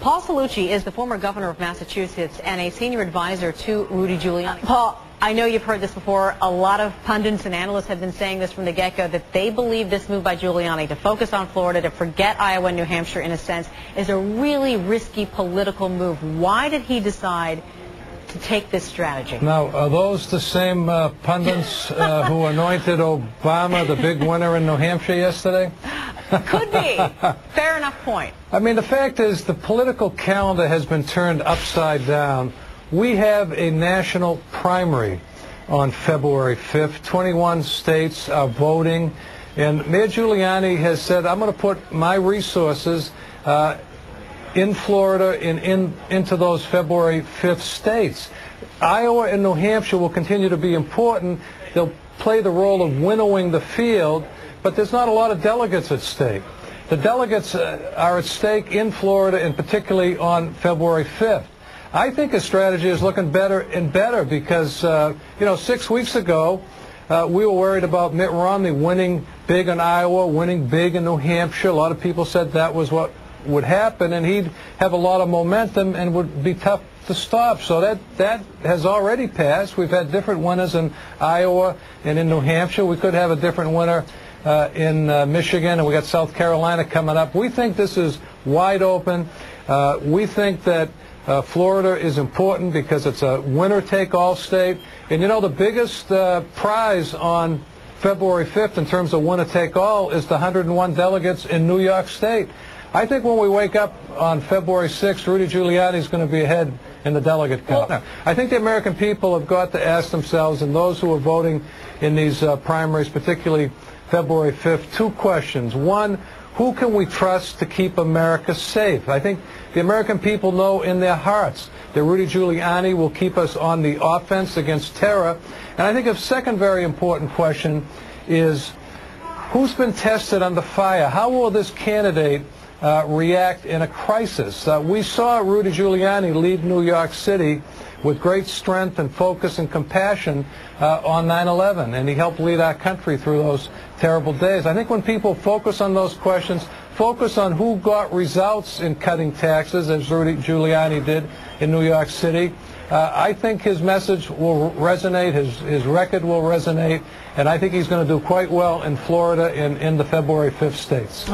Paul Cellucci is the former governor of Massachusetts and a senior advisor to Rudy Giuliani. Paul, I know you've heard this before. A lot of pundits and analysts have been saying this from the get-go, that they believe this move by Giuliani to focus on Florida, to forget Iowa and New Hampshire in a sense, is a really risky political move. Why did he decide to take this strategy? Now, are those the same pundits who anointed Obama the big winner in New Hampshire yesterday? Could be. Fair enough point. I mean, the fact is the political calendar has been turned upside down. We have a national primary on February 5th. 21 states are voting, and Mayor Giuliani has said, I'm going to put my resources in Florida and into those February 5th states. Iowa and New Hampshire will continue to be important. They'll play the role of winnowing the field, but there's not a lot of delegates at stake. The delegates are at stake in Florida, and particularly on February 5th. I think his strategy is looking better and better because, you know, 6 weeks ago, we were worried about Mitt Romney winning big in Iowa, winning big in New Hampshire. A lot of people said that was what would happen, and he'd have a lot of momentum and would be tough to stop. So that has already passed. We've had different winners in Iowa and in New Hampshire. We could have a different winner in Michigan, and we got South Carolina coming up. We think this is wide open. We think that Florida is important because it's a winner-take-all state. And, you know, the biggest prize on February 5th in terms of winner-take-all is the 101 delegates in New York State. I think when we wake up on February 6th, Rudy Giuliani is going to be ahead in the delegate count. Well, I think the American people have got to ask themselves, and those who are voting in these primaries, particularly February 5th, two questions. One, who can we trust to keep America safe? I think the American people know in their hearts that Rudy Giuliani will keep us on the offense against terror. And I think a second very important question is, who's been tested under fire? How will this candidate react in a crisis? We saw Rudy Giuliani leave New York City with great strength and focus and compassion on 9/11, and he helped lead our country through those terrible days. I think when people focus on those questions, focus on who got results in cutting taxes, as Rudy Giuliani did in New York City, I think his message will resonate, his record will resonate, and I think he's going to do quite well in Florida and in the February 5th states.